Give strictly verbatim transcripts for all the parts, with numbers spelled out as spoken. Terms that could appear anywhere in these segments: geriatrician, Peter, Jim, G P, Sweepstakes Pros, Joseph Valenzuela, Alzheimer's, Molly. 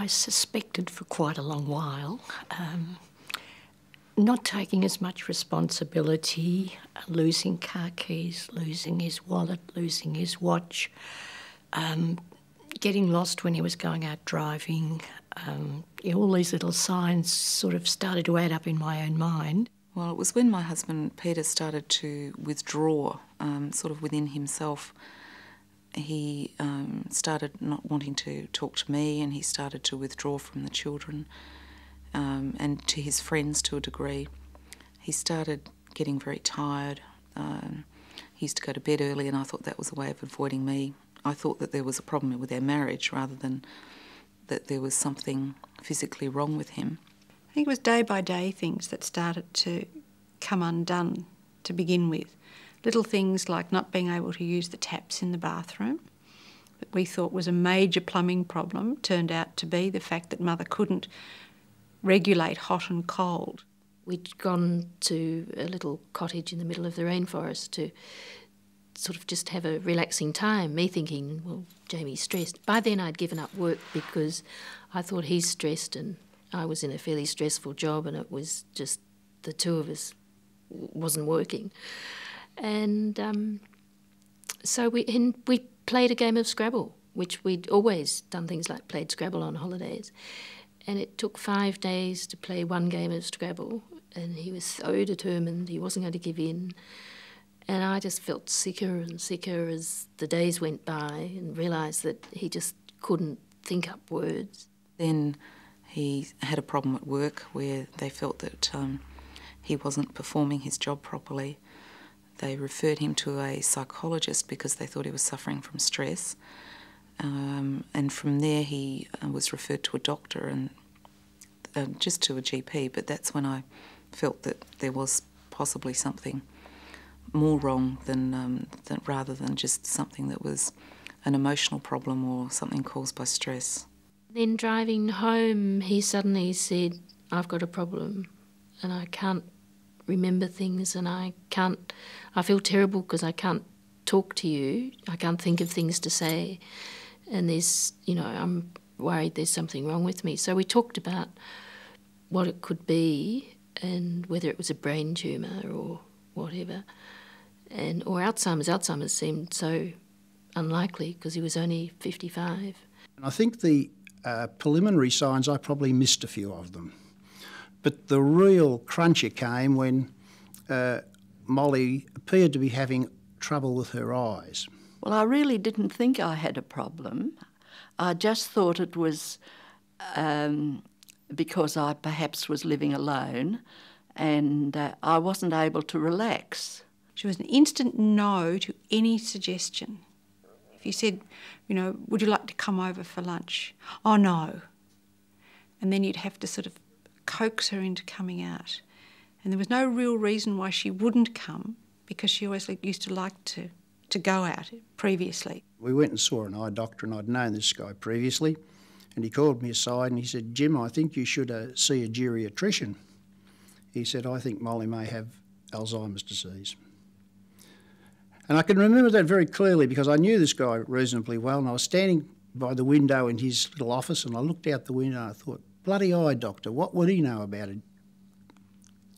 I suspected for quite a long while. Um, not taking as much responsibility, losing car keys, losing his wallet, losing his watch, um, getting lost when he was going out driving. Um, you know, all these little signs sort of started to add up in my own mind. Well, it was when my husband Peter started to withdraw, um, sort of within himself. He um, started not wanting to talk to me, and he started to withdraw from the children um, and to his friends to a degree. He started getting very tired. Um, he used to go to bed early, and I thought that was a way of avoiding me. I thought that there was a problem with our marriage rather than that there was something physically wrong with him. I think it was day-by-day things that started to come undone to begin with. Little things like not being able to use the taps in the bathroom that we thought was a major plumbing problem turned out to be the fact that Mother couldn't regulate hot and cold. We'd gone to a little cottage in the middle of the rainforest to sort of just have a relaxing time, me thinking, well, Jamie's stressed. By then I'd given up work because I thought he's stressed and I was in a fairly stressful job, and it was just the two of us wasn't working. And um, so we and we played a game of Scrabble, which we'd always done things like played Scrabble on holidays. And it took five days to play one game of Scrabble, and he was so determined he wasn't going to give in. And I just felt sicker and sicker as the days went by and realised that he just couldn't think up words. Then he had a problem at work where they felt that um, he wasn't performing his job properly. They referred him to a psychologist because they thought he was suffering from stress. Um, and from there he was referred to a doctor, and uh, just to a G P, but that's when I felt that there was possibly something more wrong than, um, than rather than just something that was an emotional problem or something caused by stress. Then driving home, he suddenly said, I've got a problem and I can't remember things, and I can't, I feel terrible because I can't talk to you, I can't think of things to say, and there's, you know, I'm worried there's something wrong with me. So we talked about what it could be and whether it was a brain tumour or whatever, and or Alzheimer's. Alzheimer's seemed so unlikely because he was only fifty-five. And I think the uh, preliminary signs, I probably missed a few of them. But the real cruncher came when uh, Molly appeared to be having trouble with her eyes. Well, I really didn't think I had a problem. I just thought it was um, because I perhaps was living alone and uh, I wasn't able to relax. She was an instant no to any suggestion. If you said, you know, would you like to come over for lunch? Oh, no. And then you'd have to sort of coax her into coming out. And there was no real reason why she wouldn't come, because she always used to like to, to go out previously. We went and saw an eye doctor, and I'd known this guy previously, and he called me aside and he said, Jim, I think you should uh, see a geriatrician. He said, I think Molly may have Alzheimer's disease. And I can remember that very clearly because I knew this guy reasonably well, and I was standing by the window in his little office, and I looked out the window and I thought, bloody eye doctor, what would he know about it?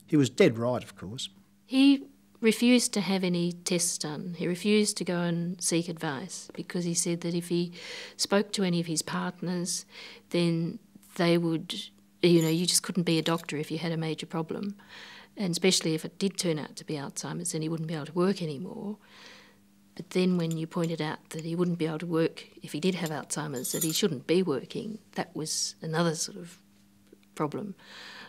He was dead right, of course. He refused to have any tests done. He refused to go and seek advice because he said that if he spoke to any of his partners, then they would, you know, you just couldn't be a doctor if you had a major problem. And especially if it did turn out to be Alzheimer's, then he wouldn't be able to work anymore. But then when you pointed out that he wouldn't be able to work if he did have Alzheimer's, that he shouldn't be working, that was another sort of problem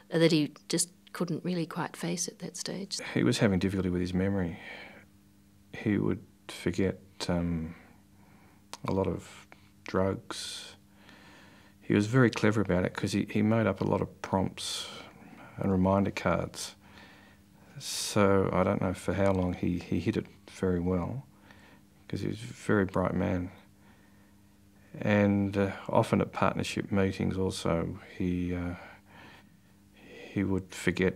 that he just couldn't really quite face at that stage. He was having difficulty with his memory. He would forget um, a lot of drugs. He was very clever about it because he, he made up a lot of prompts and reminder cards. So I don't know for how long he, he hid it very well, because he was a very bright man. And uh, often at partnership meetings also, he, uh, he would forget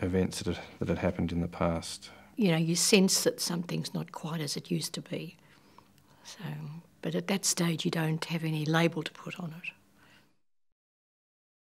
events that had, that had happened in the past. You know, you sense that something's not quite as it used to be. So, but at that stage you don't have any label to put on it.